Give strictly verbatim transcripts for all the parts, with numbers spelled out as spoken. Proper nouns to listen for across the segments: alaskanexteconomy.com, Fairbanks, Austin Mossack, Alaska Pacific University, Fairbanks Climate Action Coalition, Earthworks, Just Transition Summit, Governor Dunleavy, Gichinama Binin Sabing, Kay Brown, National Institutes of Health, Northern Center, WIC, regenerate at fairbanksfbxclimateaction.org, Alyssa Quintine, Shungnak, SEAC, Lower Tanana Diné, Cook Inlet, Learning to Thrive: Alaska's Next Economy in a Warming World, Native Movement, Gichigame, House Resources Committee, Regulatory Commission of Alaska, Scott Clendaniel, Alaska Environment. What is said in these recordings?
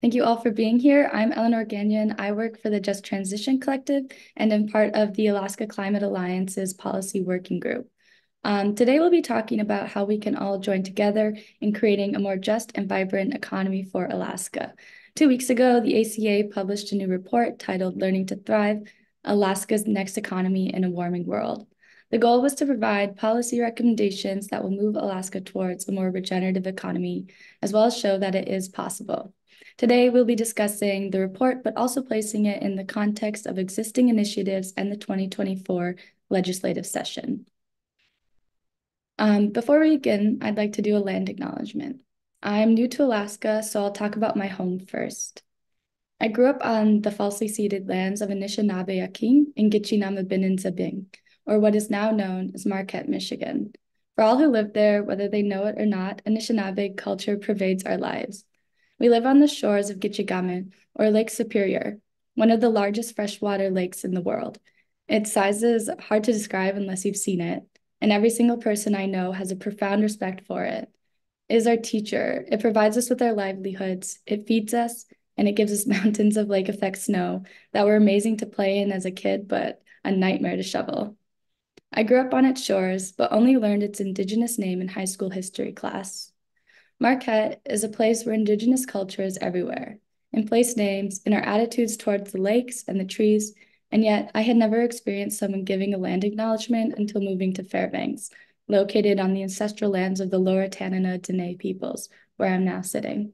Thank you all for being here. I'm Eleanor Gagnon. I work for the Just Transition Collective and am part of the Alaska Climate Alliance's Policy Working Group. Um, today we'll be talking about how we can all join together in creating a more just and vibrant economy for Alaska. Two weeks ago, the A C A published a new report titled Learning to Thrive: Alaska's Next Economy in a Warming World. The goal was to provide policy recommendations that will move Alaska towards a more regenerative economy, as well as show that it is possible. Today, we'll be discussing the report, but also placing it in the context of existing initiatives and the twenty twenty-four legislative session. Um, before we begin, I'd like to do a land acknowledgement. I'm new to Alaska, so I'll talk about my home first. I grew up on the falsely ceded lands of Anishinaabe Akin in Gichinama Binin Sabing, or what is now known as Marquette, Michigan. For all who live there, whether they know it or not, Anishinaabe culture pervades our lives. We live on the shores of Gichigame, or Lake Superior, one of the largest freshwater lakes in the world. Its size is hard to describe unless you've seen it, and every single person I know has a profound respect for it. It is our teacher, it provides us with our livelihoods, it feeds us, and it gives us mountains of lake effect snow that were amazing to play in as a kid, but a nightmare to shovel. I grew up on its shores, but only learned its indigenous name in high school history class. Marquette is a place where indigenous culture is everywhere, in place names, in our attitudes towards the lakes and the trees, and yet I had never experienced someone giving a land acknowledgement until moving to Fairbanks, located on the ancestral lands of the Lower Tanana Diné peoples, where I'm now sitting.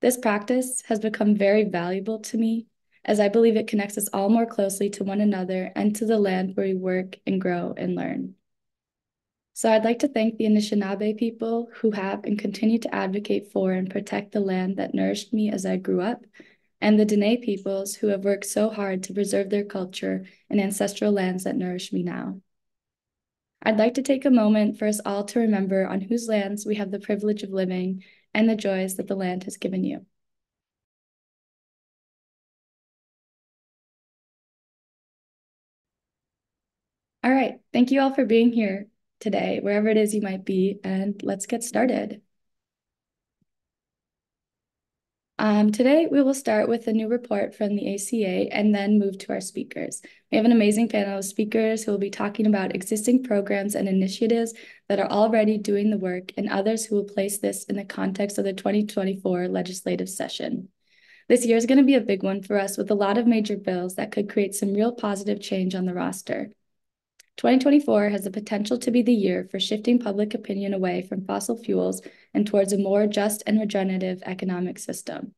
This practice has become very valuable to me, as I believe it connects us all more closely to one another and to the land where we work and grow and learn. So I'd like to thank the Anishinaabe people who have and continue to advocate for and protect the land that nourished me as I grew up, and the Diné peoples who have worked so hard to preserve their culture and ancestral lands that nourish me now. I'd like to take a moment for us all to remember on whose lands we have the privilege of living and the joys that the land has given you. All right, thank you all for being here today, wherever it is you might be, and let's get started. Um, today, we will start with a new report from the A C A and then move to our speakers. We have an amazing panel of speakers who will be talking about existing programs and initiatives that are already doing the work, and others who will place this in the context of the twenty twenty-four legislative session. This year is going to be a big one for us, with a lot of major bills that could create some real positive change on the roster. twenty twenty-four has the potential to be the year for shifting public opinion away from fossil fuels and towards a more just and regenerative economic system.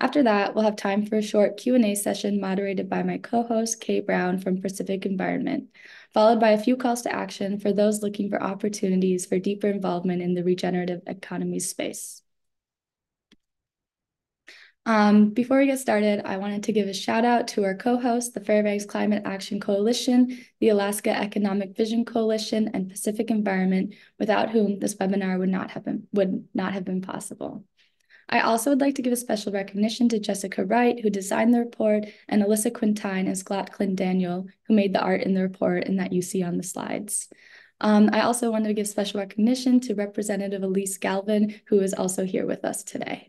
After that, we'll have time for a short Q and A session moderated by my co-host, Kay Brown from Pacific Environment, followed by a few calls to action for those looking for opportunities for deeper involvement in the regenerative economy space. Um, before we get started, I wanted to give a shout out to our co-hosts, the Fairbanks Climate Action Coalition, the Alaska Economic Vision Coalition, and Pacific Environment, without whom this webinar would not have been, would not have been possible. I also would like to give a special recognition to Jessica Wright, who designed the report, and Alyssa Quintine and Scott Clendaniel, who made the art in the report and that you see on the slides. Um, I also wanted to give special recognition to Representative Elise Galvin, who is also here with us today.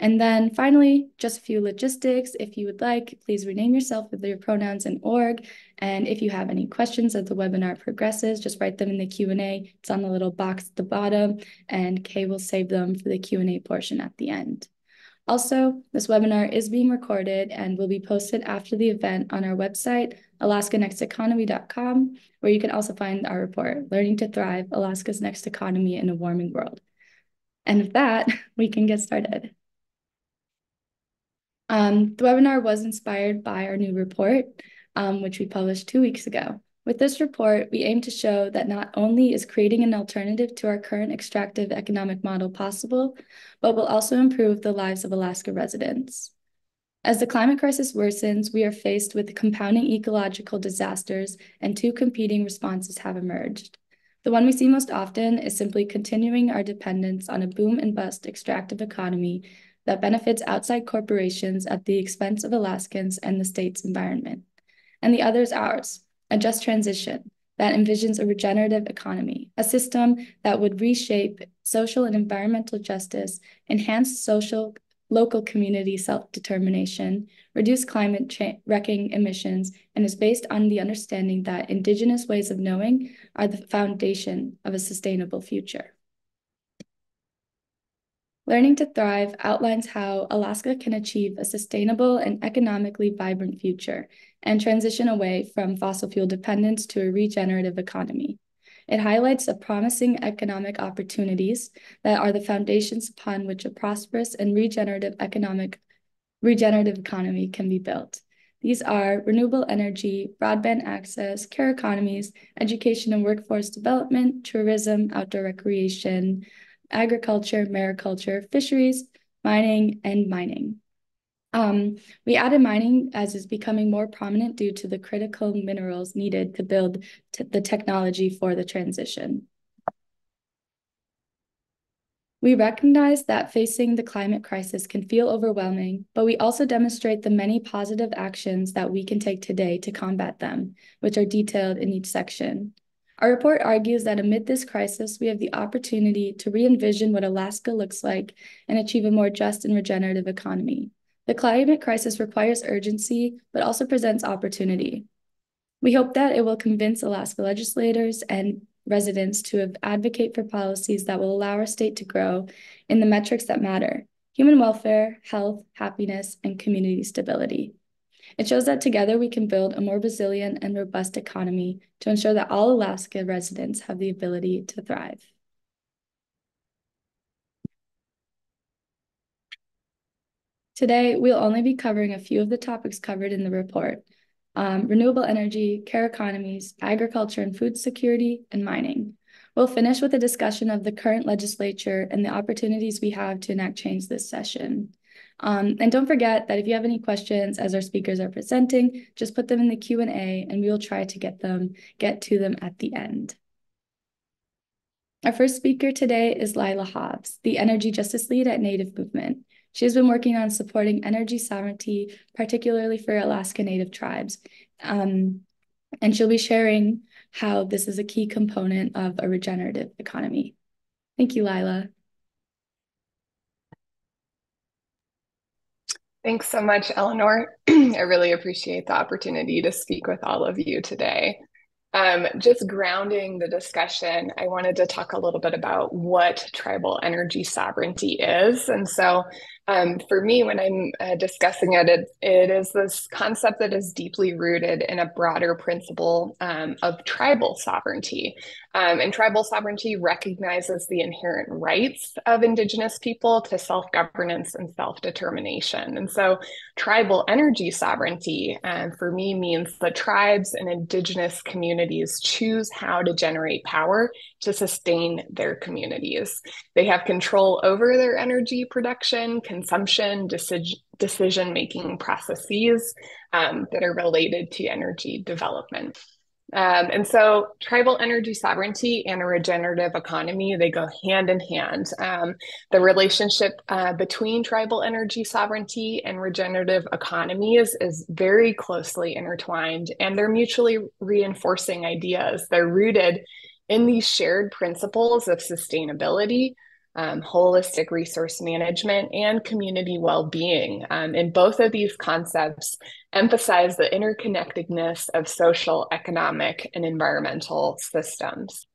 And then finally, just a few logistics. If you would like, please rename yourself with your pronouns and org. And if you have any questions as the webinar progresses, just write them in the Q and A. It's on the little box at the bottom, and Kay will save them for the Q and A portion at the end. Also, this webinar is being recorded and will be posted after the event on our website, alaska next economy dot com, where you can also find our report, Learning to Thrive: Alaska's Next Economy in a Warming World. And with that, we can get started. Um, the webinar was inspired by our new report, um, which we published two weeks ago. With this report, we aim to show that not only is creating an alternative to our current extractive economic model possible, but will also improve the lives of Alaska residents. As the climate crisis worsens, we are faced with compounding ecological disasters, and two competing responses have emerged. The one we see most often is simply continuing our dependence on a boom and bust extractive economy that benefits outside corporations at the expense of Alaskans and the state's environment. And the other is ours, a just transition that envisions a regenerative economy, a system that would reshape social and environmental justice, enhance social local community self-determination, reduce climate wrecking emissions, and is based on the understanding that Indigenous ways of knowing are the foundation of a sustainable future. Learning to Thrive outlines how Alaska can achieve a sustainable and economically vibrant future and transition away from fossil fuel dependence to a regenerative economy. It highlights the promising economic opportunities that are the foundations upon which a prosperous and regenerative economic regenerative economy can be built. These are renewable energy, broadband access, care economies, education and workforce development, tourism, outdoor recreation, agriculture, mariculture, fisheries, mining, and mining. Um, we added mining as is becoming more prominent due to the critical minerals needed to build the technology for the transition. We recognize that facing the climate crisis can feel overwhelming, but we also demonstrate the many positive actions that we can take today to combat them, which are detailed in each section. Our report argues that amid this crisis, we have the opportunity to re-envision what Alaska looks like and achieve a more just and regenerative economy. The climate crisis requires urgency, but also presents opportunity. We hope that it will convince Alaska legislators and residents to advocate for policies that will allow our state to grow in the metrics that matter: human welfare, health, happiness, and community stability. It shows that together we can build a more resilient and robust economy to ensure that all Alaska residents have the ability to thrive. Today, we'll only be covering a few of the topics covered in the report: um, renewable energy, care economies, agriculture and food security, and mining. We'll finish with a discussion of the current legislature and the opportunities we have to enact change this session. Um, and don't forget that if you have any questions as our speakers are presenting, just put them in the Q and A and we will try to get them, get to them at the end. Our first speaker today is Lila Hobbs, the Energy Justice Lead at Native Movement. She has been working on supporting energy sovereignty, particularly for Alaska Native tribes. Um, and she'll be sharing how this is a key component of a regenerative economy. Thank you, Lila. Thanks so much, Eleanor. I really appreciate the opportunity to speak with all of you today. Um, just grounding the discussion, I wanted to talk a little bit about what tribal energy sovereignty is. And so um, for me, when I'm uh, discussing it, it, it is this concept that is deeply rooted in a broader principle um, of tribal sovereignty. Um, and tribal sovereignty recognizes the inherent rights of Indigenous people to self-governance and self-determination. And so tribal energy sovereignty um, for me means the tribes and Indigenous communities choose how to generate power to sustain their communities. They have control over their energy production, consumption, decision, decision-making processes um, that are related to energy development. Um, and so tribal energy sovereignty and a regenerative economy, they go hand in hand. Um, the relationship uh, between tribal energy sovereignty and regenerative economies is very closely intertwined, and they're mutually reinforcing ideas. They're rooted in these shared principles of sustainability, Um, holistic resource management, and community well-being. Um, and both of these concepts emphasize the interconnectedness of social, economic, and environmental systems.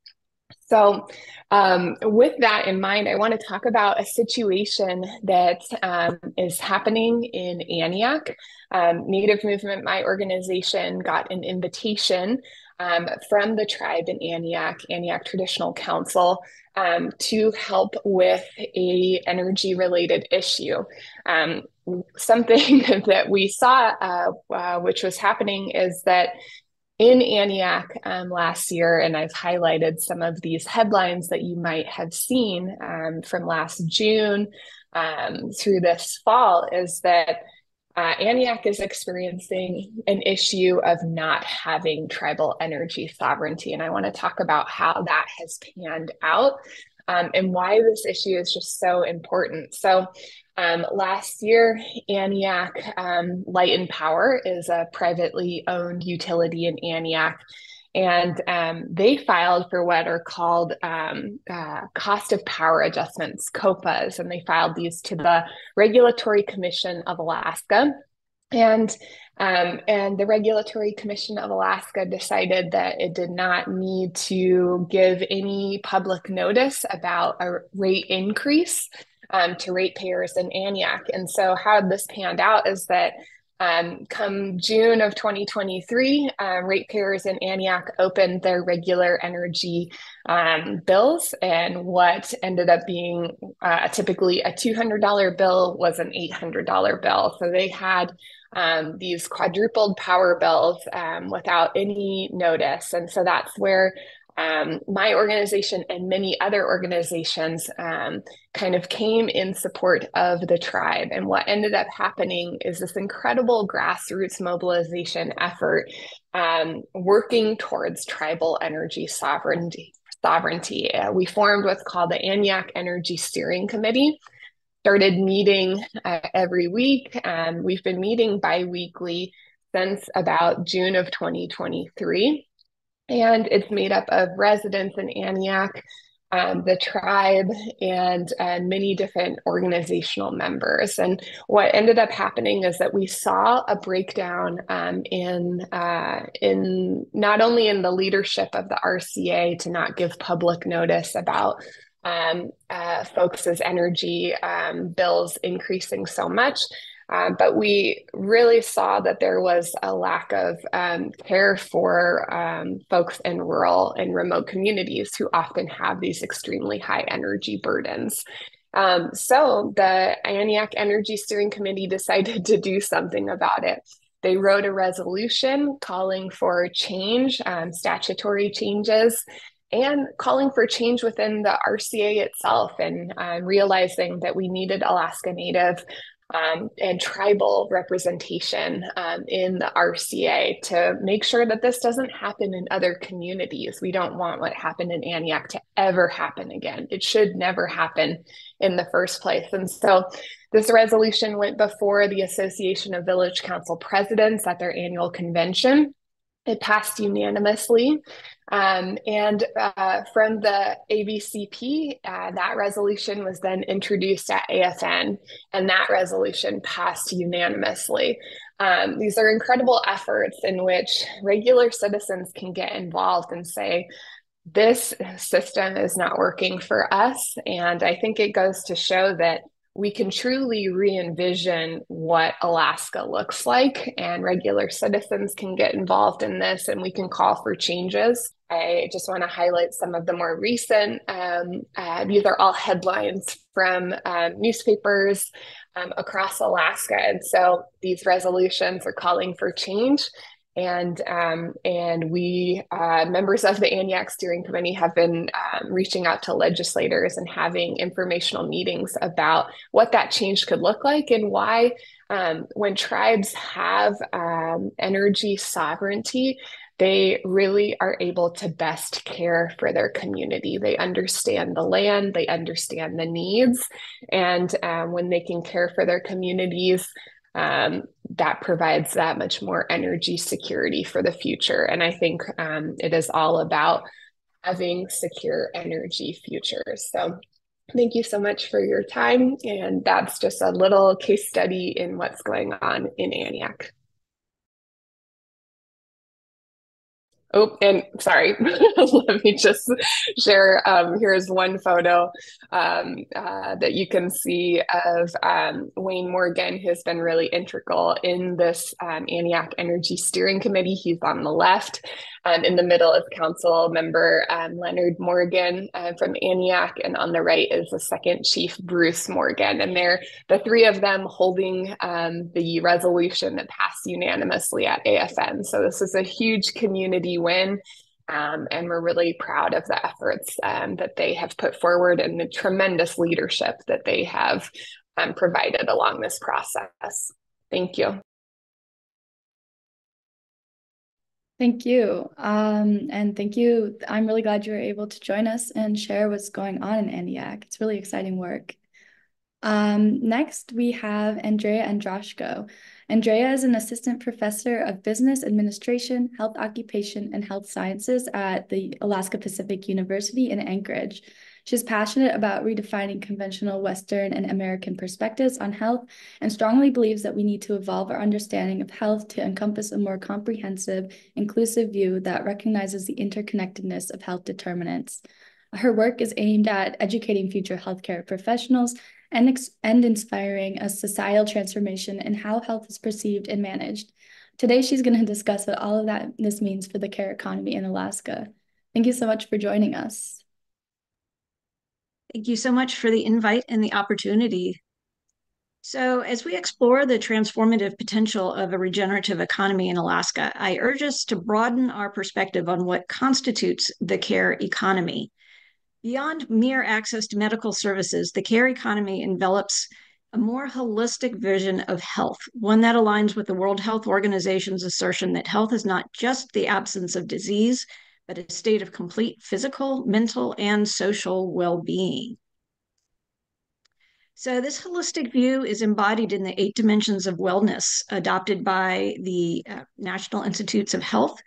So um, with that in mind, I want to talk about a situation that um, is happening in Aniak. Um, Native Movement, my organization, got an invitation Um, from the tribe in Aniak, Aniak Traditional Council, um, to help with a energy-related issue. Um, something that we saw, uh, uh, which was happening, is that in Aniak um, last year, and I've highlighted some of these headlines that you might have seen um, from last June um, through this fall, is that Uh, Aniak is experiencing an issue of not having tribal energy sovereignty, and I want to talk about how that has panned out um, and why this issue is just so important. So um, last year, Aniak um, Light and Power is a privately owned utility in Aniak, And um, they filed for what are called um, uh, cost of power adjustments, C O P As, and they filed these to the Regulatory Commission of Alaska. And um, and the Regulatory Commission of Alaska decided that it did not need to give any public notice about a rate increase um, to ratepayers in Aniak. And so how this panned out is that Um, come June of twenty twenty-three, uh, ratepayers in Aniak opened their regular energy um, bills, and what ended up being uh, typically a two hundred dollar bill was an eight hundred dollar bill. So they had um, these quadrupled power bills um, without any notice. And so that's where Um, my organization and many other organizations um, kind of came in support of the tribe. And what ended up happening is this incredible grassroots mobilization effort um, working towards tribal energy sovereignty. sovereignty. Uh, we formed what's called the Aniak Energy Steering Committee, started meeting uh, every week. Um, we've been meeting bi-weekly since about June of twenty twenty-three. And it's made up of residents in Aniak, um, the tribe, and uh, many different organizational members. And what ended up happening is that we saw a breakdown um, in uh, in not only in the leadership of the R C A to not give public notice about um, uh, folks' energy um, bills increasing so much, Uh, but we really saw that there was a lack of um, care for um, folks in rural and remote communities who often have these extremely high energy burdens. Um, so the Aniak Energy Steering Committee decided to do something about it. They wrote a resolution calling for change, um, statutory changes, and calling for change within the R C A itself, and uh, realizing that we needed Alaska Native Um, and tribal representation um, in the R C A to make sure that this doesn't happen in other communities. We don't want what happened in Aniak to ever happen again. It should never happen in the first place. And so this resolution went before the Association of Village Council Presidents at their annual convention. It passed unanimously. Um, and uh, from the A V C P, uh, that resolution was then introduced at A F N, and that resolution passed unanimously. Um, these are incredible efforts in which regular citizens can get involved and say, this system is not working for us. And I think it goes to show that we can truly re-envision what Alaska looks like, and regular citizens can get involved in this, and we can call for changes. I just want to highlight some of the more recent. Um, uh, these are all headlines from um, newspapers um, across Alaska. And so these resolutions are calling for change. And um, and we, uh, members of the Aniak Steering Committee, have been um, reaching out to legislators and having informational meetings about what that change could look like, and why um, when tribes have um, energy sovereignty, they really are able to best care for their community. They understand the land, they understand the needs, and um, when they can care for their communities, Um, that provides that much more energy security for the future. And I think um, it is all about having secure energy futures. So thank you so much for your time. And that's just a little case study in what's going on in Aniak. Oh, and sorry, let me just share, um, here's one photo um, uh, that you can see of um, Wayne Morgan, who's been really integral in this um, Aniak Energy Steering Committee. He's on the left. Um, in the middle is council member um, Leonard Morgan uh, from Aniak, and on the right is the second chief, Bruce Morgan. And they're the three of them holding um, the resolution that passed unanimously at A F N. So this is a huge community win, um, and we're really proud of the efforts um, that they have put forward and the tremendous leadership that they have um, provided along this process. Thank you. Thank you. Um, and thank you. I'm really glad you were able to join us and share what's going on in Aniak. It's really exciting work. Um, next, we have Andrea Androschko. Andrea is an assistant professor of business administration, health occupation, and health sciences at the Alaska Pacific University in Anchorage. She's passionate about redefining conventional Western and American perspectives on health and strongly believes that we need to evolve our understanding of health to encompass a more comprehensive, inclusive view that recognizes the interconnectedness of health determinants. Her work is aimed at educating future healthcare professionals and, ex and inspiring a societal transformation in how health is perceived and managed. Today, she's going to discuss what all of that this means for the care economy in Alaska. Thank you so much for joining us. Thank you so much for the invite and the opportunity. So as we explore the transformative potential of a regenerative economy in Alaska, I urge us to broaden our perspective on what constitutes the care economy. Beyond mere access to medical services, the care economy envelops a more holistic vision of health, one that aligns with the World Health Organization's assertion that health is not just the absence of disease, but a state of complete physical, mental, and social well-being. So this holistic view is embodied in the eight dimensions of wellness adopted by the uh, National Institutes of Health.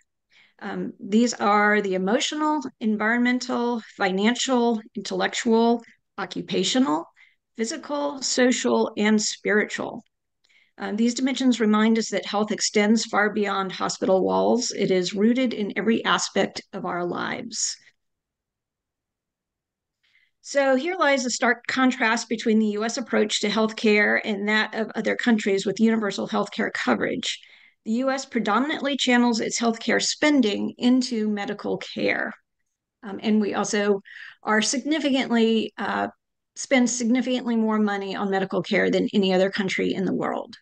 Um, these are the emotional, environmental, financial, intellectual, occupational, physical, social, and spiritual. Uh, these dimensions remind us that health extends far beyond hospital walls. It is rooted in every aspect of our lives. So here lies a stark contrast between the U S approach to healthcare and that of other countries with universal healthcare coverage. The U S predominantly channels its healthcare spending into medical care. Um, and we also are significantly, uh, spend significantly more money on medical care than any other country in the world.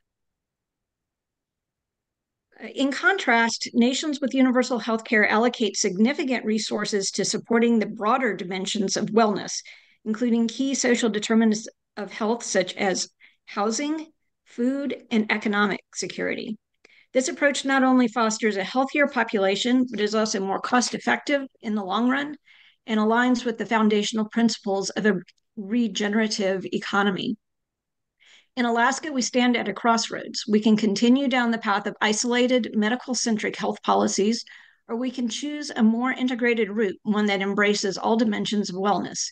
In contrast, nations with universal health care allocate significant resources to supporting the broader dimensions of wellness, including key social determinants of health, such as housing, food, and economic security. This approach not only fosters a healthier population, but is also more cost-effective in the long run and aligns with the foundational principles of a regenerative economy. In Alaska, we stand at a crossroads. We can continue down the path of isolated, medical-centric health policies, or we can choose a more integrated route, one that embraces all dimensions of wellness.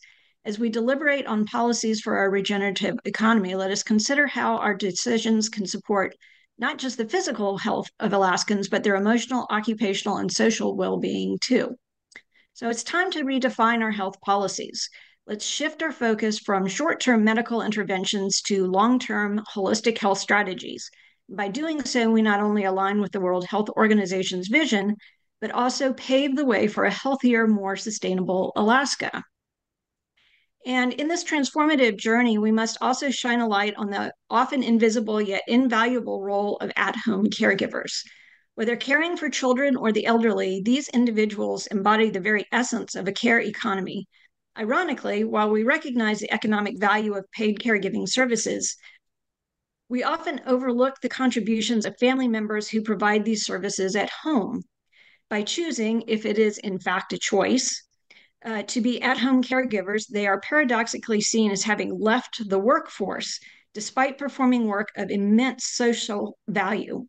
As we deliberate on policies for our regenerative economy, let us consider how our decisions can support not just the physical health of Alaskans, but their emotional, occupational, and social well-being too. So it's time to redefine our health policies. Let's shift our focus from short-term medical interventions to long-term holistic health strategies. By doing so, we not only align with the World Health Organization's vision, but also pave the way for a healthier, more sustainable Alaska. And in this transformative journey, we must also shine a light on the often invisible yet invaluable role of at-home caregivers. Whether caring for children or the elderly, these individuals embody the very essence of a care economy. Ironically, while we recognize the economic value of paid caregiving services, we often overlook the contributions of family members who provide these services at home. By choosing, if it is in fact a choice, uh, to be at-home caregivers, they are paradoxically seen as having left the workforce despite performing work of immense social value.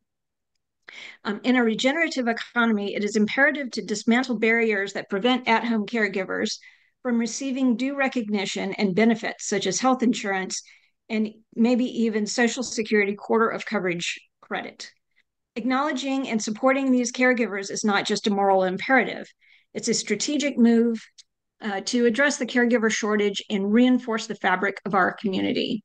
Um, in a regenerative economy, it is imperative to dismantle barriers that prevent at-home caregivers from receiving due recognition and benefits such as health insurance and maybe even Social Security quarter of coverage credit. Acknowledging and supporting these caregivers is not just a moral imperative, it's a strategic move uh, to address the caregiver shortage and reinforce the fabric of our community.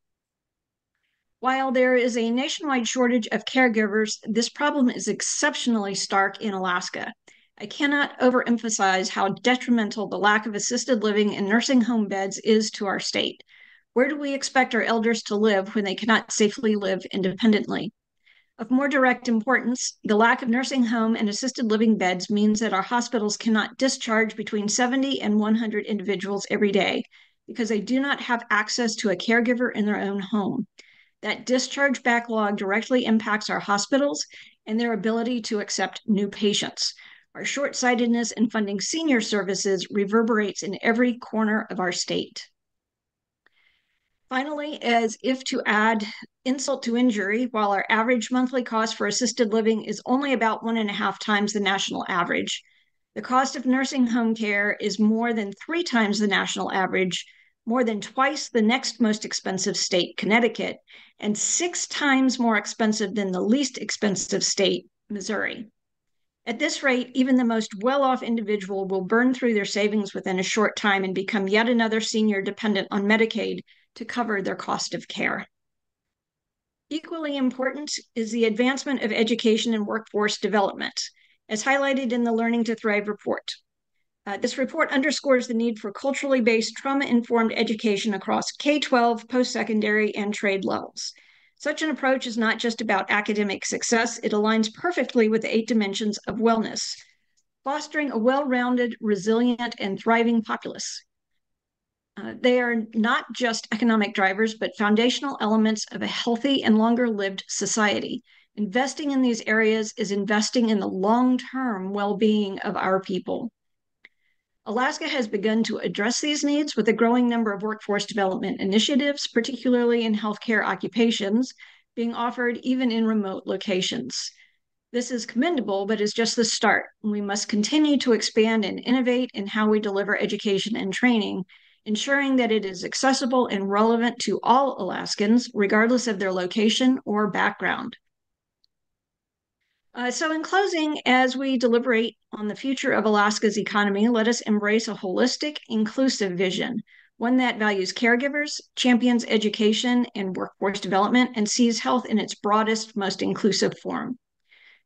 While there is a nationwide shortage of caregivers, this problem is exceptionally stark in Alaska. I cannot overemphasize how detrimental the lack of assisted living and nursing home beds is to our state. Where do we expect our elders to live when they cannot safely live independently? Of more direct importance, the lack of nursing home and assisted living beds means that our hospitals cannot discharge between seventy and one hundred individuals every day because they do not have access to a caregiver in their own home. That discharge backlog directly impacts our hospitals and their ability to accept new patients. Our short-sightedness in funding senior services reverberates in every corner of our state. Finally, as if to add insult to injury, while our average monthly cost for assisted living is only about one and a half times the national average, the cost of nursing home care is more than three times the national average, more than twice the next most expensive state, Connecticut, and six times more expensive than the least expensive state, Missouri. At this rate, even the most well-off individual will burn through their savings within a short time and become yet another senior dependent on Medicaid to cover their cost of care. Equally important is the advancement of education and workforce development, as highlighted in the Learning to Thrive report. Uh, this report underscores the need for culturally based, trauma-informed education across K through twelve, post-secondary, and trade levels. Such an approach is not just about academic success, it aligns perfectly with the eight dimensions of wellness, fostering a well-rounded, resilient, and thriving populace. Uh, they are not just economic drivers, but foundational elements of a healthy and longer-lived society. Investing in these areas is investing in the long-term well-being of our people. Alaska has begun to address these needs with a growing number of workforce development initiatives, particularly in healthcare occupations, being offered even in remote locations. This is commendable, but is just the start. We must continue to expand and innovate in how we deliver education and training, ensuring that it is accessible and relevant to all Alaskans, regardless of their location or background. Uh, so in closing, as we deliberate on the future of Alaska's economy, let us embrace a holistic, inclusive vision, one that values caregivers, champions education and workforce development, and sees health in its broadest, most inclusive form.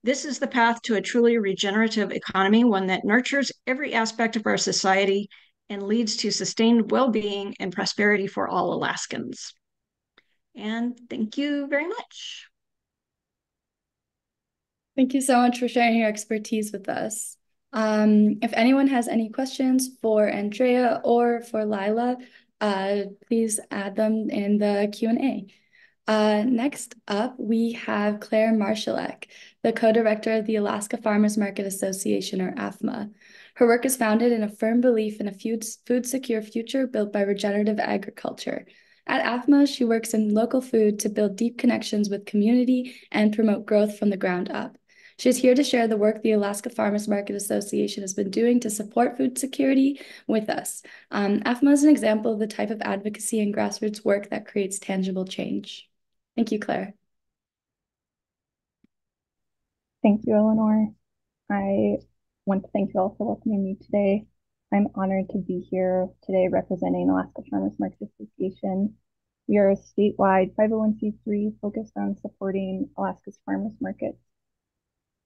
This is the path to a truly regenerative economy, one that nurtures every aspect of our society and leads to sustained well-being and prosperity for all Alaskans. And thank you very much. Thank you so much for sharing your expertise with us. Um, if anyone has any questions for Andrea or for Lila, uh, please add them in the Q and A. Uh, next up, we have Claire Marshalek, the co-director of the Alaska Farmers Market Association, or A F M A. Her work is founded in a firm belief in a food-secure future built by regenerative agriculture. At A F M A, she works in local food to build deep connections with community and promote growth from the ground up. She's here to share the work the Alaska Farmers Market Association has been doing to support food security with us. Um, A F M A is an example of the type of advocacy and grassroots work that creates tangible change. Thank you, Claire. Thank you, Eleanor. I want to thank you all for welcoming me today. I'm honored to be here today representing Alaska Farmers Market Association. We are a statewide five oh one c three focused on supporting Alaska's farmers markets.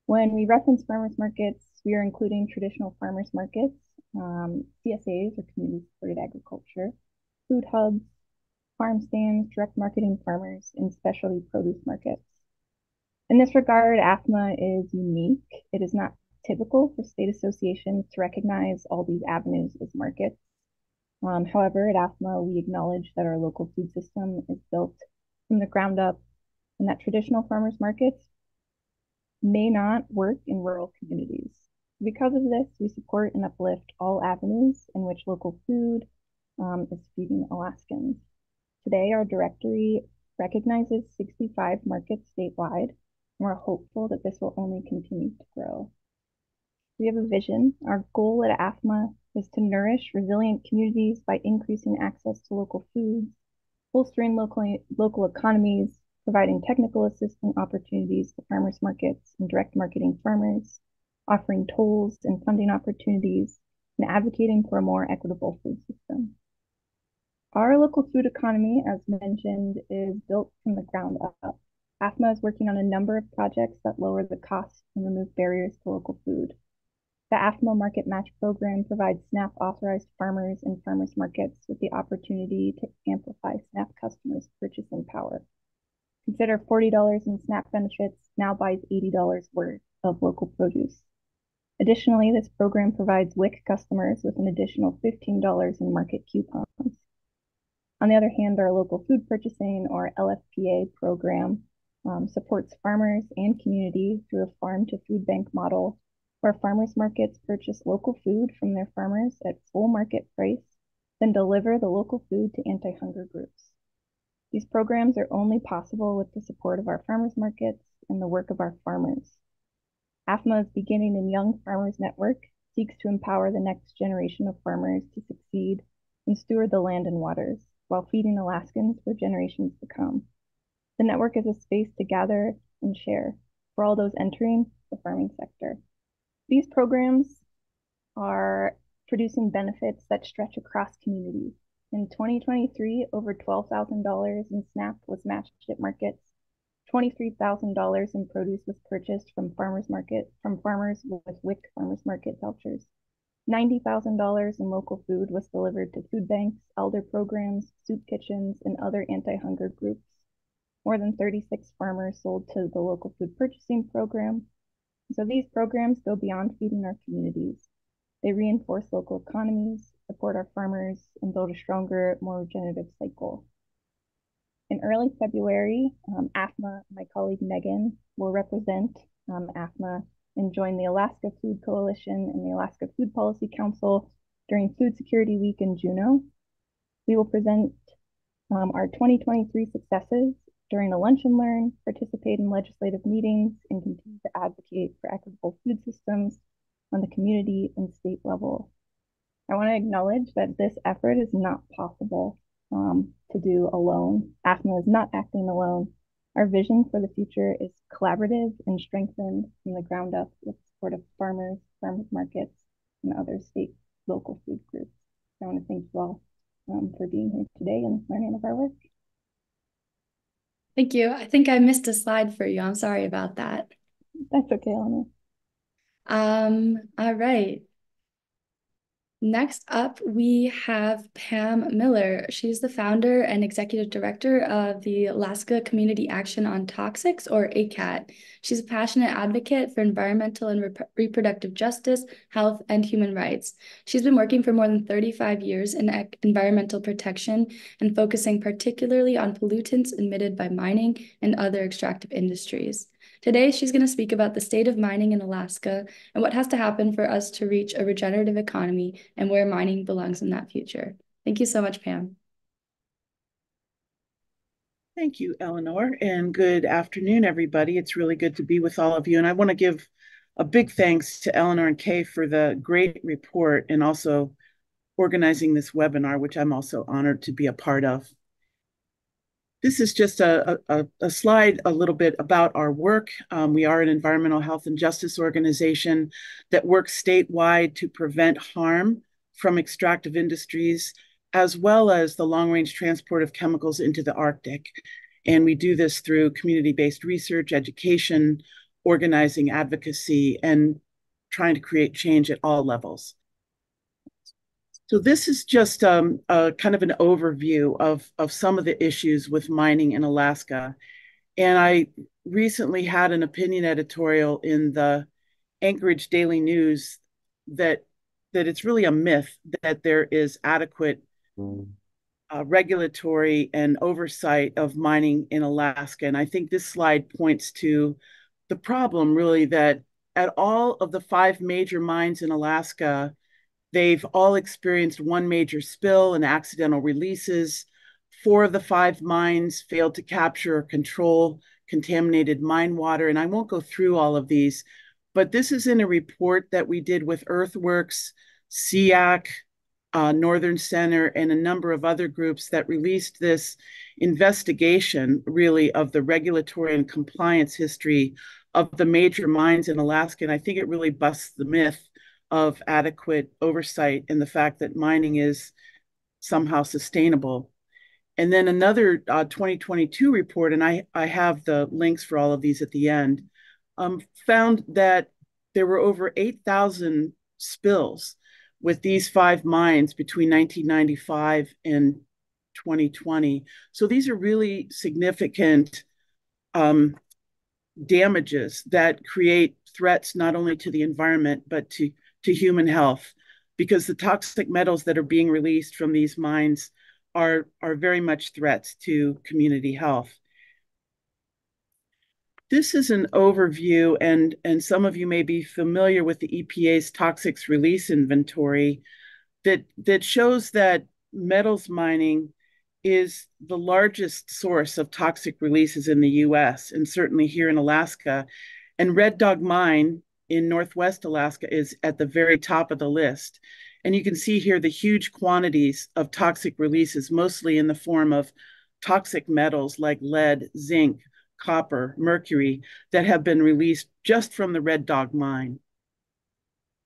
When we reference farmers markets, we are including traditional farmers markets, um, C S As, or community supported agriculture, food hubs, farm stands, direct marketing farmers, and specialty produce markets. In this regard, A F M A is unique. It is not typical for state associations to recognize all these avenues as markets. Um, however, at A F M A, we acknowledge that our local food system is built from the ground up and that traditional farmers markets may not work in rural communities. Because of this, we support and uplift all avenues in which local food um, is feeding Alaskans. Today, our directory recognizes sixty-five markets statewide, and we're hopeful that this will only continue to grow. We have a vision. Our goal at A F M A is to nourish resilient communities by increasing access to local foods, bolstering local, local economies, providing technical assistance opportunities to farmers markets and direct marketing farmers, offering tolls and funding opportunities, and advocating for a more equitable food system. Our local food economy, as mentioned, is built from the ground up. A F M A is working on a number of projects that lower the cost and remove barriers to local food. The A F M A Market Match Program provides SNAP authorized farmers and farmers markets with the opportunity to amplify SNAP customers' purchasing power. Consider forty dollars in SNAP benefits now buys eighty dollars worth of local produce. Additionally, this program provides W I C customers with an additional fifteen dollars in market coupons. On the other hand, our local food purchasing, or L F P A program, um, supports farmers and community through a farm to food bank model, where farmers markets purchase local food from their farmers at full market price, then deliver the local food to anti-hunger groups. These programs are only possible with the support of our farmers markets and the work of our farmers. A F M A's Beginning and Young Farmers Network seeks to empower the next generation of farmers to succeed and steward the land and waters while feeding Alaskans for generations to come. The network is a space to gather and share for all those entering the farming sector. These programs are producing benefits that stretch across communities. In twenty twenty-three, over twelve thousand dollars in SNAP was matched at markets. twenty-three thousand dollars in produce was purchased from farmers market from farmers with W I C farmers market vouchers. ninety thousand dollars in local food was delivered to food banks, elder programs, soup kitchens, and other anti-hunger groups. More than thirty-six farmers sold to the local food purchasing program. So these programs go beyond feeding our communities. They reinforce local economies, support our farmers, and build a stronger, more regenerative cycle. In early February, um, A F M A, my colleague Megan, will represent um, A F M A and join the Alaska Food Coalition and the Alaska Food Policy Council during Food Security Week in Juneau. We will present um, our twenty twenty-three successes during a lunch and learn, participate in legislative meetings, and continue to advocate for equitable food systems on the community and state level. I want to acknowledge that this effort is not possible um, to do alone. A F M A is not acting alone. Our vision for the future is collaborative and strengthened from the ground up with the support of farmers, farmers markets, and other state local food groups. I want to thank you all um, for being here today and learning of our work. Thank you. I think I missed a slide for you. I'm sorry about that. That's okay, Eleanor. Um, all right. Next up, we have Pam Miller. She's the founder and executive director of the Alaska Community Action on Toxics, or A C A T. She's a passionate advocate for environmental and rep reproductive justice, health, and human rights. She's been working for more than thirty-five years in environmental protection and focusing particularly on pollutants emitted by mining and other extractive industries. Today, she's going to speak about the state of mining in Alaska and what has to happen for us to reach a regenerative economy and where mining belongs in that future. Thank you so much, Pam. Thank you, Eleanor, and good afternoon, everybody. It's really good to be with all of you. And I want to give a big thanks to Eleanor and Kay for the great report and also organizing this webinar, which I'm also honored to be a part of. This is just a, a, a slide a little bit about our work. Um, we are an environmental health and justice organization that works statewide to prevent harm from extractive industries, as well as the long-range transport of chemicals into the Arctic. And we do this through community-based research, education, organizing, advocacy, and trying to create change at all levels. So this is just um, a kind of an overview of, of some of the issues with mining in Alaska. And I recently had an opinion editorial in the Anchorage Daily News that, that it's really a myth that there is adequate mm. uh, regulatory and oversight of mining in Alaska. And I think this slide points to the problem really that at all of the five major mines in Alaska, they've all experienced one major spill and accidental releases. Four of the five mines failed to capture or control contaminated mine water. And I won't go through all of these, but this is in a report that we did with Earthworks, S E A C, uh, Northern Center, and a number of other groups that released this investigation, really, of the regulatory and compliance history of the major mines in Alaska. And I think it really busts the myth of adequate oversight and the fact that mining is somehow sustainable. And then another uh, twenty twenty-two report, and I, I have the links for all of these at the end, um, found that there were over eight thousand spills with these five mines between nineteen ninety-five and twenty twenty. So these are really significant um, damages that create threats not only to the environment, but to to human health, because the toxic metals that are being released from these mines are, are very much threats to community health. This is an overview, and, and some of you may be familiar with the E P A's toxics release inventory that, that shows that metals mining is the largest source of toxic releases in the U S and certainly here in Alaska. And Red Dog Mine in Northwest Alaska is at the very top of the list. And you can see here the huge quantities of toxic releases, mostly in the form of toxic metals like lead, zinc, copper, mercury, that have been released just from the Red Dog Mine.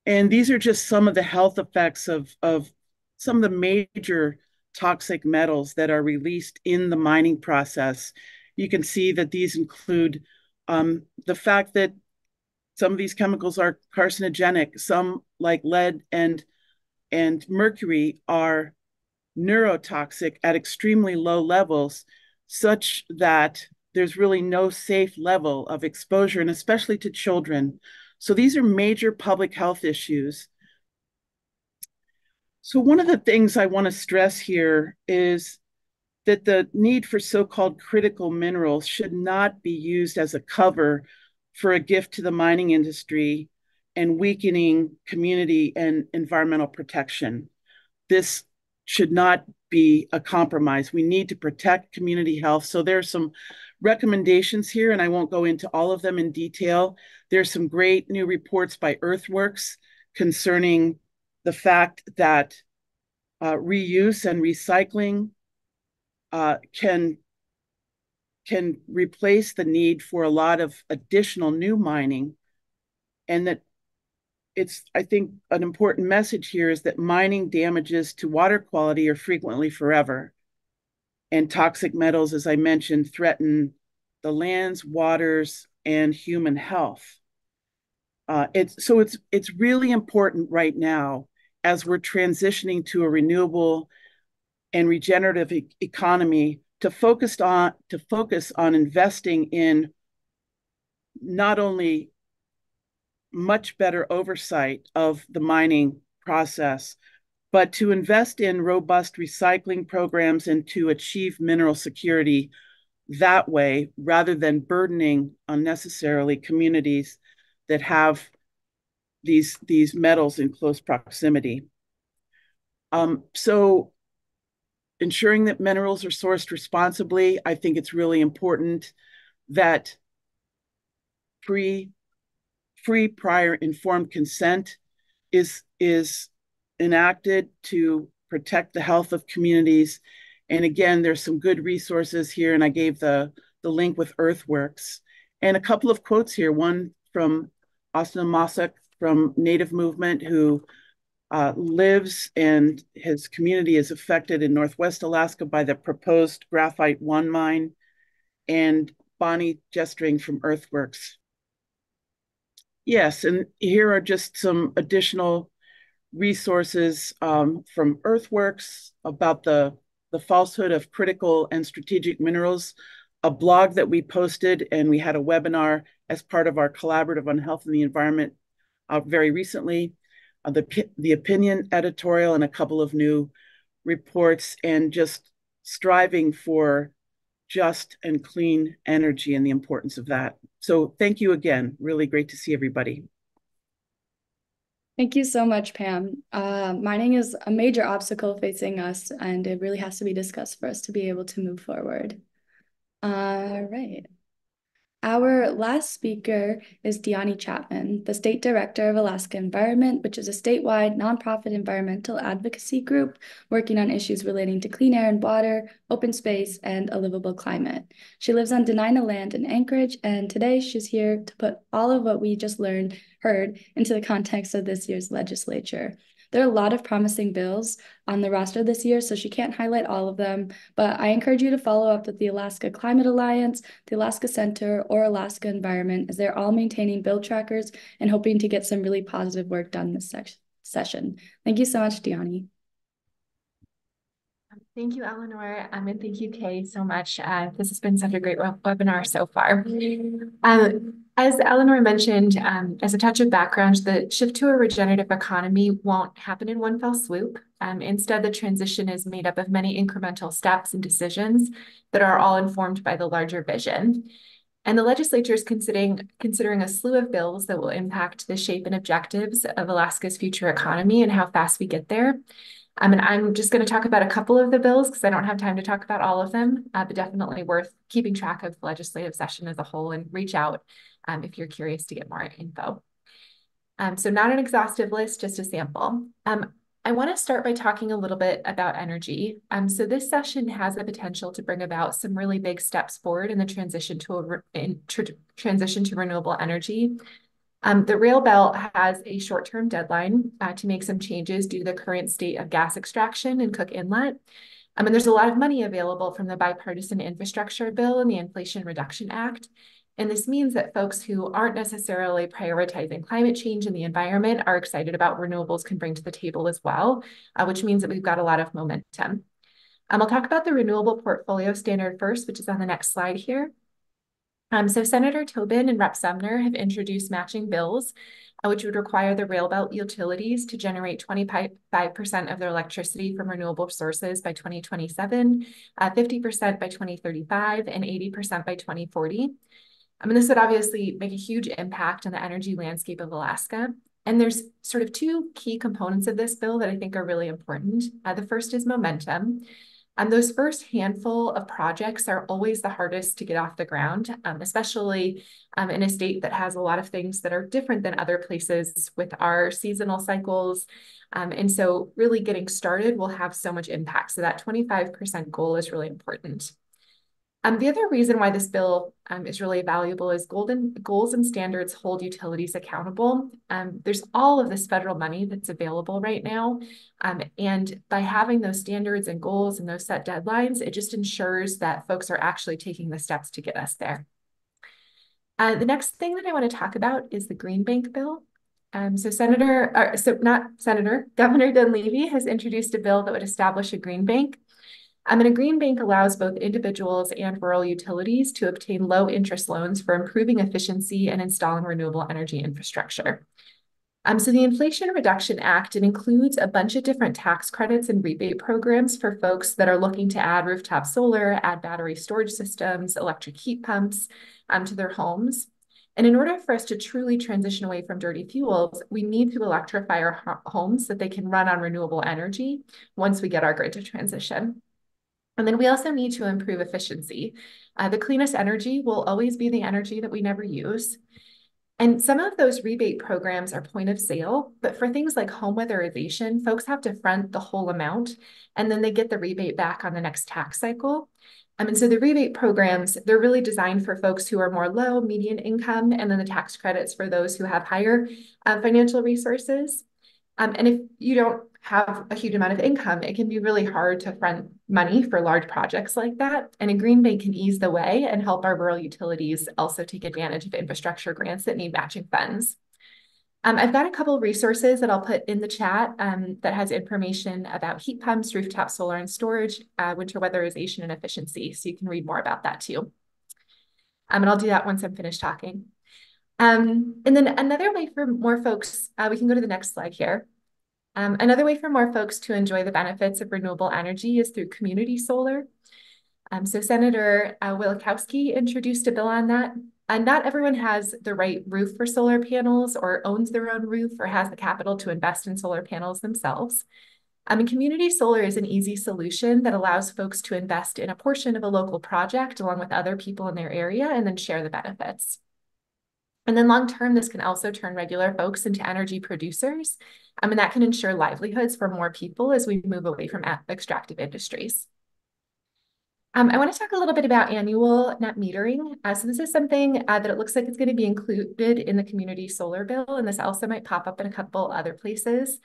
And these are just some of the health effects of, of some of the major toxic metals that are released in the mining process. You can see that these include um, the fact that some of these chemicals are carcinogenic. Some, like lead and, and mercury, are neurotoxic at extremely low levels, such that there's really no safe level of exposure, and especially to children. So these are major public health issues. So one of the things I want to stress here is that the need for so-called critical minerals should not be used as a cover for a gift to the mining industry and weakening community and environmental protection. This should not be a compromise. We need to protect community health. So there are some recommendations here, and I won't go into all of them in detail. There's some great new reports by Earthworks concerning the fact that uh, reuse and recycling uh, can can replace the need for a lot of additional new mining. And that it's, I think, an important message here is that mining damages to water quality are frequently forever. And toxic metals, as I mentioned, threaten the lands, waters, and human health. Uh, it's, so it's, it's really important right now, as we're transitioning to a renewable and regenerative e- economy, to focus on to focus on investing in not only much better oversight of the mining process, but to invest in robust recycling programs and to achieve mineral security that way, rather than burdening unnecessarily communities that have these, these metals in close proximity. Um, so ensuring that minerals are sourced responsibly, I think it's really important that pre Free, prior, informed consent is, is enacted to protect the health of communities. And again, there's some good resources here, and I gave the, the link with Earthworks. And a couple of quotes here, one from Austin Mossack from Native Movement, who uh, lives and his community is affected in Northwest Alaska by the proposed Graphite One mine, and Bonnie Gestring from Earthworks. Yes, and here are just some additional resources um, from Earthworks about the, the falsehood of critical and strategic minerals, a blog that we posted, and we had a webinar as part of our collaborative on health and the environment uh, very recently, uh, the, the opinion editorial, and a couple of new reports, and just striving for just and clean energy and the importance of that. So thank you again. Really great to see everybody. Thank you so much, Pam. Uh, mining is a major obstacle facing us, and it really has to be discussed for us to be able to move forward. All right. Our last speaker is Deani Chapman, the State Director of Alaska Environment, which is a statewide nonprofit environmental advocacy group working on issues relating to clean air and water, open space, and a livable climate. She lives on Denaina land in Anchorage, and today she's here to put all of what we just learned, heard, into the context of this year's legislature. There are a lot of promising bills on the roster this year, so she can't highlight all of them, but I encourage you to follow up with the Alaska Climate Alliance, the Alaska Center, or Alaska Environment, as they're all maintaining bill trackers and hoping to get some really positive work done this se session. Thank you so much, Deani. Thank you, Eleanor, um, and thank you, Kay, so much. Uh, this has been such a great web webinar so far. Um, as Eleanor mentioned, um, as a touch of background, the shift to a regenerative economy won't happen in one fell swoop. Um, instead, the transition is made up of many incremental steps and decisions that are all informed by the larger vision. And the legislature is considering, considering a slew of bills that will impact the shape and objectives of Alaska's future economy and how fast we get there. Um, and I'm just going to talk about a couple of the bills because I don't have time to talk about all of them, uh, but definitely worth keeping track of the legislative session as a whole, and reach out um, if you're curious to get more info. Um, so not an exhaustive list, just a sample. Um, I want to start by talking a little bit about energy. Um, so this session has the potential to bring about some really big steps forward in the transition to, a re in tr transition to renewable energy. Um, the rail belt has a short-term deadline uh, to make some changes due to the current state of gas extraction in Cook Inlet. Um, and there's a lot of money available from the bipartisan infrastructure bill and the Inflation Reduction Act. And this means that folks who aren't necessarily prioritizing climate change and the environment are excited about what renewables can bring to the table as well, uh, which means that we've got a lot of momentum. Um, I'll talk about the renewable portfolio standard first, which is on the next slide here. Um, so Senator Tobin and Representative Sumner have introduced matching bills, uh, which would require the rail belt utilities to generate twenty-five percent of their electricity from renewable sources by twenty twenty-seven, uh, fifty percent by twenty thirty-five, and eighty percent by twenty forty. I mean, this would obviously make a huge impact on the energy landscape of Alaska. And there's sort of two key components of this bill that I think are really important. Uh, the first is momentum. Um, those first handful of projects are always the hardest to get off the ground, um, especially um, in a state that has a lot of things that are different than other places with our seasonal cycles. Um, and so really getting started will have so much impact. So that twenty-five percent goal is really important. Um, the other reason why this bill um, is really valuable is golden goals and standards hold utilities accountable. Um, there's all of this federal money that's available right now. Um, and by having those standards and goals and those set deadlines, it just ensures that folks are actually taking the steps to get us there. Uh, the next thing that I want to talk about is the Green Bank bill. Um, so Senator, or, so not Senator, Governor Dunleavy has introduced a bill that would establish a Green Bank. Um, and a green bank allows both individuals and rural utilities to obtain low interest loans for improving efficiency and installing renewable energy infrastructure. Um, so the Inflation Reduction Act, it includes a bunch of different tax credits and rebate programs for folks that are looking to add rooftop solar, add battery storage systems, electric heat pumps um, to their homes. And in order for us to truly transition away from dirty fuels, we need to electrify our homes so that they can run on renewable energy once we get our grid to transition. And then we also need to improve efficiency. Uh, the cleanest energy will always be the energy that we never use. And some of those rebate programs are point of sale, but for things like home weatherization, folks have to front the whole amount, and then they get the rebate back on the next tax cycle. Um, and so the rebate programs, they're really designed for folks who are more low, median income, and then the tax credits for those who have higher uh, financial resources. Um, and if you don't have a huge amount of income, it can be really hard to front money for large projects like that. And a green bank can ease the way and help our rural utilities also take advantage of infrastructure grants that need matching funds. Um, I've got a couple of resources that I'll put in the chat um, that has information about heat pumps, rooftop solar and storage, uh, winter weatherization and efficiency. So you can read more about that too. Um, and I'll do that once I'm finished talking. Um, and then another way for more folks, uh, we can go to the next slide here. Um, another way for more folks to enjoy the benefits of renewable energy is through community solar. Um, so Senator uh, Wielkowski introduced a bill on that. And not everyone has the right roof for solar panels or owns their own roof or has the capital to invest in solar panels themselves. Um, and community solar is an easy solution that allows folks to invest in a portion of a local project along with other people in their area and then share the benefits. And then long-term, this can also turn regular folks into energy producers. Um, and that can ensure livelihoods for more people as we move away from extractive industries. Um, I want to talk a little bit about annual net metering. Uh, so this is something uh, that it looks like it's going to be included in the community solar bill. And this also might pop up in a couple other places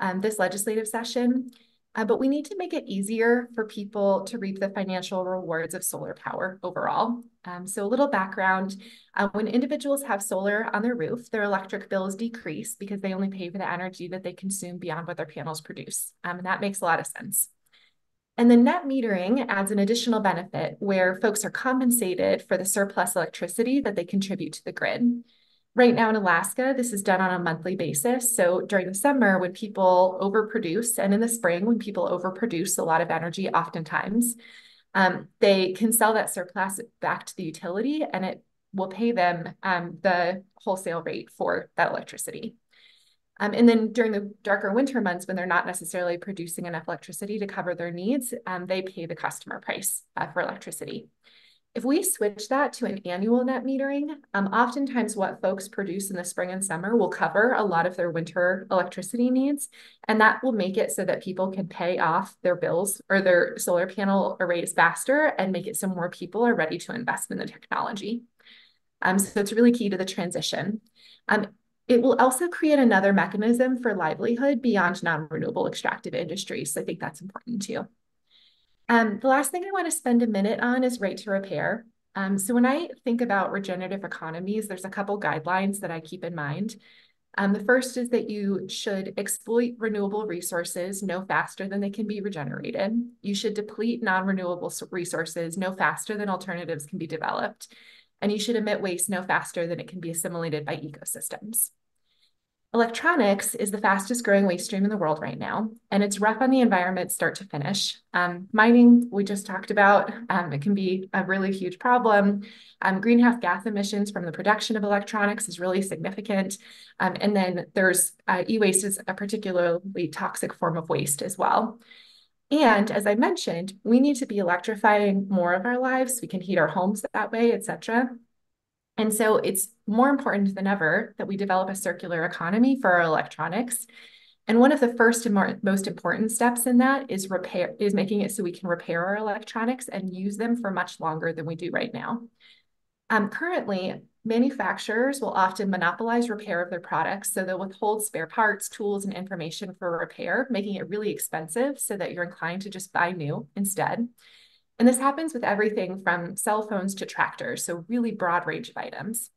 um, this legislative session. Uh, but we need to make it easier for people to reap the financial rewards of solar power overall. Um, so a little background, uh, when individuals have solar on their roof, their electric bills decrease because they only pay for the energy that they consume beyond what their panels produce. Um, and that makes a lot of sense. And then net metering adds an additional benefit where folks are compensated for the surplus electricity that they contribute to the grid. Right now in Alaska, this is done on a monthly basis. So during the summer when people overproduce, and in the spring when people overproduce a lot of energy, oftentimes um, they can sell that surplus back to the utility and it will pay them um, the wholesale rate for that electricity. Um, and then during the darker winter months, when they're not necessarily producing enough electricity to cover their needs, um, they pay the customer price uh, for electricity. If we switch that to an annual net metering, um, oftentimes what folks produce in the spring and summer will cover a lot of their winter electricity needs, and that will make it so that people can pay off their bills or their solar panel arrays faster and make it so more people are ready to invest in the technology. Um, so it's really key to the transition. Um, It will also create another mechanism for livelihood beyond non-renewable extractive industries. So I think that's important too. Um, the last thing I want to spend a minute on is right to repair. Um, so when I think about regenerative economies, there's a couple guidelines that I keep in mind. Um, the first is that you should exploit renewable resources no faster than they can be regenerated. You should deplete non-renewable resources no faster than alternatives can be developed. And you should emit waste no faster than it can be assimilated by ecosystems. Electronics is the fastest growing waste stream in the world right now, and it's rough on the environment start to finish. Um, mining, we just talked about, um, it can be a really huge problem. Um, greenhouse gas emissions from the production of electronics is really significant. Um, and then there's uh, e-waste is a particularly toxic form of waste as well. And as I mentioned, we need to be electrifying more of our lives. We can heat our homes that way, et cetera. And so it's more important than ever that we develop a circular economy for our electronics. And one of the first and more, most important steps in that is repair, is making it so we can repair our electronics and use them for much longer than we do right now. Um, currently, manufacturers will often monopolize repair of their products, so they'll withhold spare parts, tools, and information for repair, making it really expensive so that you're inclined to just buy new instead. And this happens with everything from cell phones to tractors, so really broad range of items.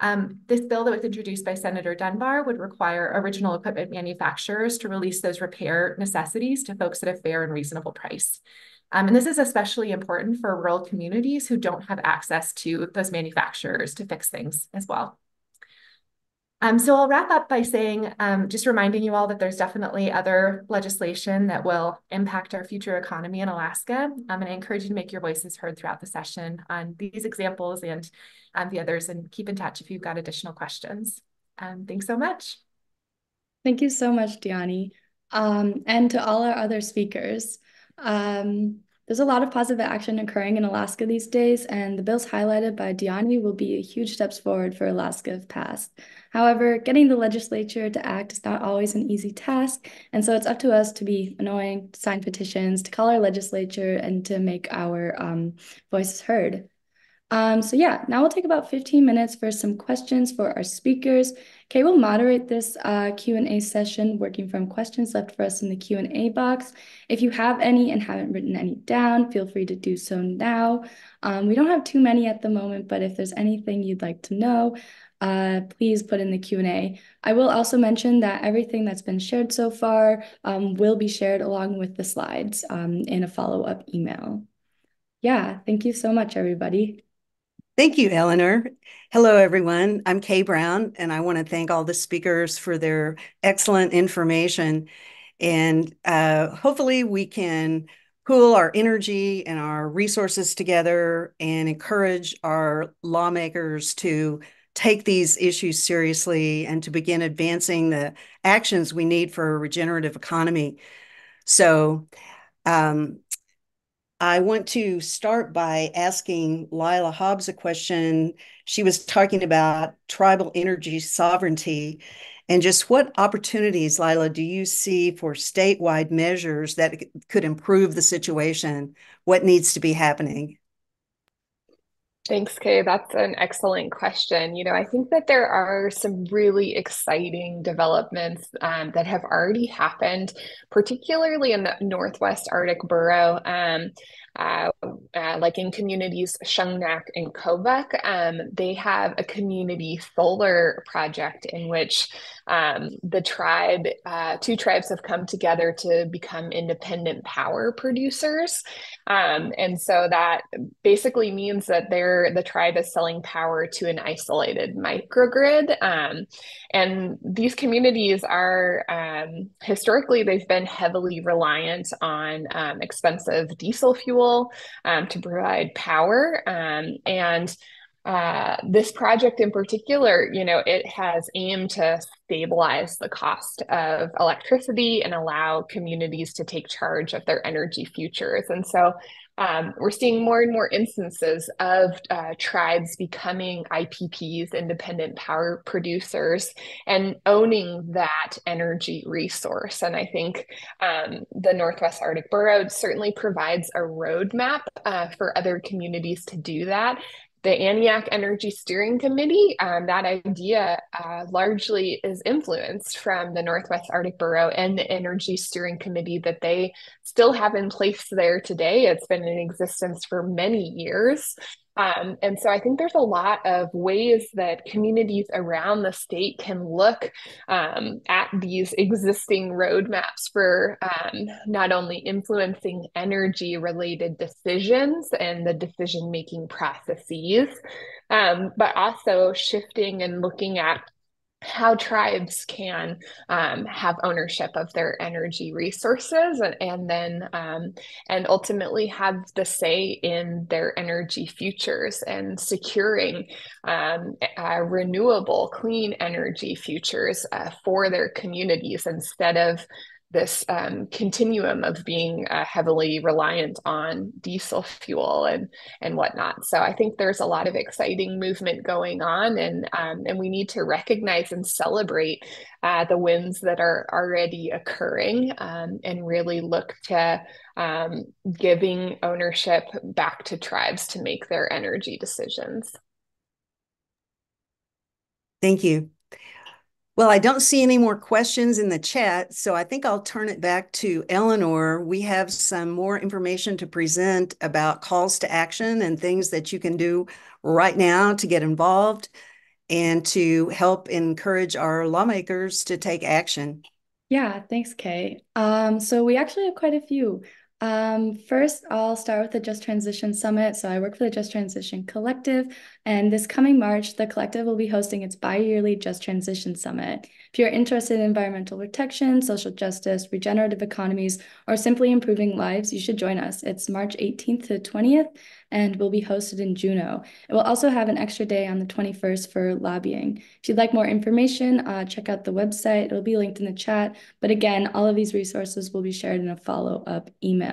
Um, this bill that was introduced by Senator Dunbar would require original equipment manufacturers to release those repair necessities to folks at a fair and reasonable price. Um, and this is especially important for rural communities who don't have access to those manufacturers to fix things as well. Um, so I'll wrap up by saying, um, just reminding you all that there's definitely other legislation that will impact our future economy in Alaska. Um, and I encourage you to make your voices heard throughout the session on these examples and um, the others, and keep in touch if you've got additional questions. Um, thanks so much. Thank you so much, Deani, um, and to all our other speakers. Um, there's a lot of positive action occurring in Alaska these days, and the bills highlighted by Deani will be huge steps forward for Alaska if passed. However, getting the legislature to act is not always an easy task, and so it's up to us to be annoying, to sign petitions, to call our legislature, and to make our um, voices heard. Um, so yeah, now we'll take about fifteen minutes for some questions for our speakers. Kay will moderate this uh, Q and A session, working from questions left for us in the Q and A box. If you have any and haven't written any down, feel free to do so now. Um, we don't have too many at the moment, but if there's anything you'd like to know, uh, please put in the Q and A. I will also mention that everything that's been shared so far um, will be shared along with the slides um, in a follow-up email. Yeah, thank you so much, everybody. Thank you, Eleanor. Hello, everyone. I'm Kay Brown, and I want to thank all the speakers for their excellent information. And uh, hopefully we can pool our energy and our resources together and encourage our lawmakers to take these issues seriously and to begin advancing the actions we need for a regenerative economy. So, um, I want to start by asking Lila Hobbs a question. She was talking about tribal energy sovereignty, and just what opportunities, Lila, do you see for statewide measures that could improve the situation? What needs to be happening? Thanks, Kay. That's an excellent question. You know, I think that there are some really exciting developments um, that have already happened, particularly in the Northwest Arctic Borough, um, uh, uh, like in communities Shungnak and Kovak. Um, they have a community solar project in which um, the tribe, uh, two tribes have come together to become independent power producers. Um, and so that basically means that they're the tribe is selling power to an isolated microgrid. Um, and these communities are, um, historically, they've been heavily reliant on um, expensive diesel fuel um, to provide power. Um, and uh, this project in particular, you know, it has aimed to stabilize the cost of electricity and allow communities to take charge of their energy futures. And so um, we're seeing more and more instances of uh, tribes becoming I P Ps, independent power producers, and owning that energy resource. And I think um, the Northwest Arctic Borough certainly provides a roadmap uh, for other communities to do that. The Aniak Energy Steering Committee, um, that idea uh, largely is influenced from the Northwest Arctic Borough and the Energy Steering Committee that they still have in place there today. It's been in existence for many years. Um, and so I think there's a lot of ways that communities around the state can look um, at these existing roadmaps for um, not only influencing energy-related decisions and the decision-making processes, um, but also shifting and looking at how tribes can um, have ownership of their energy resources and, and then um, and ultimately have the say in their energy futures and securing um, uh, renewable, clean energy futures uh, for their communities instead of this um, continuum of being uh, heavily reliant on diesel fuel and and whatnot. So I think there's a lot of exciting movement going on, and um, and we need to recognize and celebrate uh, the wins that are already occurring, um, and really look to um, giving ownership back to tribes to make their energy decisions. Thank you. Well, I don't see any more questions in the chat, so I think I'll turn it back to Eleanor. We have some more information to present about calls to action and things that you can do right now to get involved and to help encourage our lawmakers to take action. Yeah, thanks, Kay. Um, so we actually have quite a few. Um, first, I'll start with the Just Transition Summit. So I work for the Just Transition Collective, and this coming March, the collective will be hosting its bi-yearly Just Transition Summit. If you're interested in environmental protection, social justice, regenerative economies, or simply improving lives, you should join us. It's March eighteenth to twentieth, and will be hosted in Juneau. It will also have an extra day on the twenty-first for lobbying. If you'd like more information, uh, check out the website. It will be linked in the chat. But again, all of these resources will be shared in a follow-up email.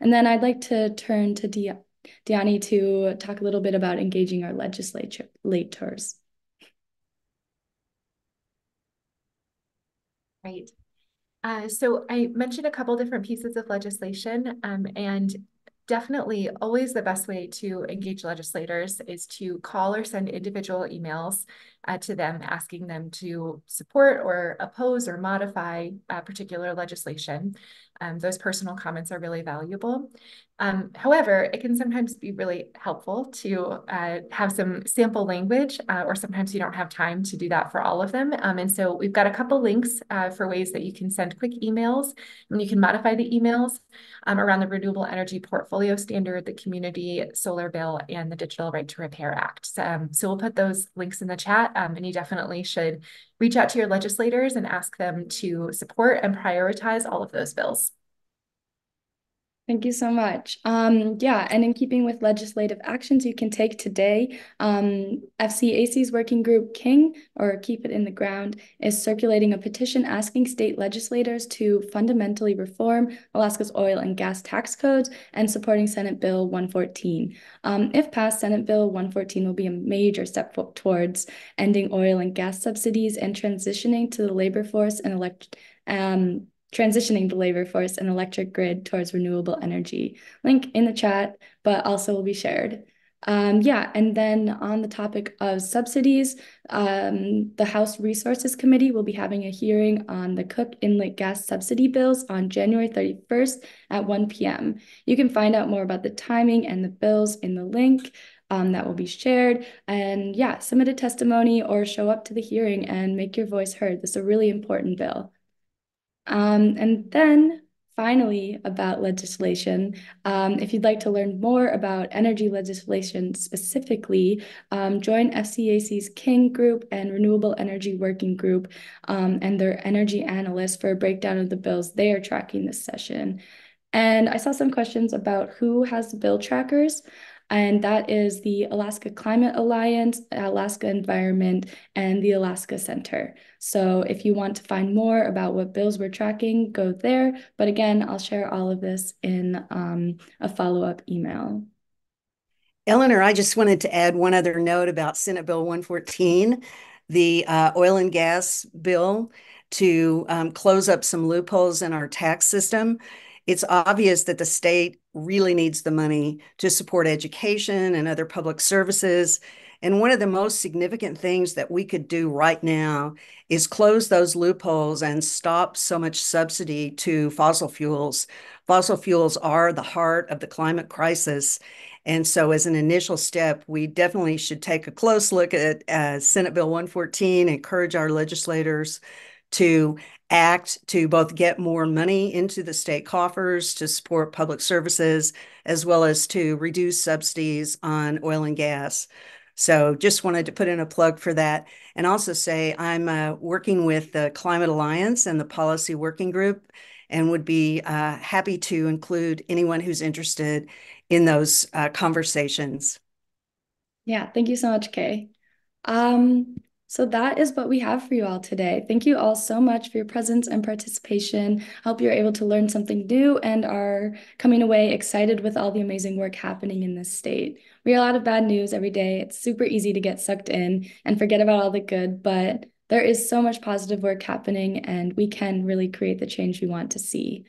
And then I'd like to turn to De Deani to talk a little bit about engaging our legislature legislators. Right. Uh, so I mentioned a couple different pieces of legislation, um, and definitely always the best way to engage legislators is to call or send individual emails uh, to them, asking them to support or oppose or modify uh, particular legislation. Um, those personal comments are really valuable. Um, however, it can sometimes be really helpful to uh, have some sample language, uh, or sometimes you don't have time to do that for all of them. Um, and so we've got a couple links uh, for ways that you can send quick emails, and you can modify the emails um, around the Renewable Energy Portfolio Standard, the Community Solar Bill, and the Digital Right to Repair Act. Um, so we'll put those links in the chat, um, and you definitely should reach out to your legislators and ask them to support and prioritize all of those bills. Thank you so much. Um, yeah, and in keeping with legislative actions you can take today, um, F C A C's working group King, or Keep It in the Ground, is circulating a petition asking state legislators to fundamentally reform Alaska's oil and gas tax codes and supporting Senate Bill one fourteen. Um, if passed, Senate Bill one fourteen will be a major step towards ending oil and gas subsidies and transitioning to the labor force and elect. Um, transitioning the labor force and electric grid towards renewable energy. Link in the chat, but also will be shared. Um, yeah, and then on the topic of subsidies, um, the House Resources Committee will be having a hearing on the Cook Inlet gas subsidy bills on January thirty-first at one p m You can find out more about the timing and the bills in the link um, that will be shared. And yeah, submit a testimony or show up to the hearing and make your voice heard. This is a really important bill. Um, and then finally, about legislation, um, if you'd like to learn more about energy legislation specifically, um, join F C A C's King Group and Renewable Energy Working Group um, and their energy analysts for a breakdown of the bills they are tracking this session. And I saw some questions about who has bill trackers, and that is the Alaska Climate Alliance, Alaska Environment, and the Alaska Center. So if you want to find more about what bills we're tracking, go there. But again, I'll share all of this in um, a follow-up email. Eleanor, I just wanted to add one other note about Senate Bill one fourteen, the uh, oil and gas bill, to um, close up some loopholes in our tax system. It's obvious that the state really needs the money to support education and other public services. And one of the most significant things that we could do right now is close those loopholes and stop so much subsidy to fossil fuels. Fossil fuels are the heart of the climate crisis. And so as an initial step, we definitely should take a close look at uh, Senate Bill one fourteen, encourage our legislators to act to both get more money into the state coffers to support public services, as well as to reduce subsidies on oil and gas. So just wanted to put in a plug for that. And also say I'm uh, working with the Climate Alliance and the Policy Working Group, and would be uh, happy to include anyone who's interested in those uh, conversations. Yeah, thank you so much, Kay. Um... So that is what we have for you all today. Thank you all so much for your presence and participation. I hope you're able to learn something new and are coming away excited with all the amazing work happening in this state. We hear a lot of bad news every day. It's super easy to get sucked in and forget about all the good, but there is so much positive work happening, and we can really create the change we want to see.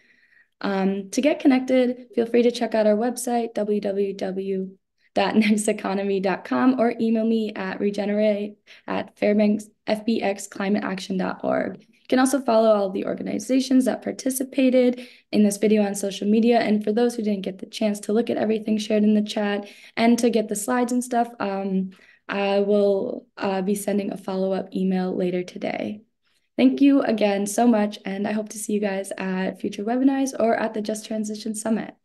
Um, to get connected, feel free to check out our website, w w w dot next economy dot com, or email me at regenerate at fairbanks f b x climate action dot org. You can also follow all the organizations that participated in this video on social media. And for those who didn't get the chance to look at everything shared in the chat and to get the slides and stuff, um, I will uh, be sending a follow-up email later today. Thank you again so much, and I hope to see you guys at future webinars or at the Just Transition Summit.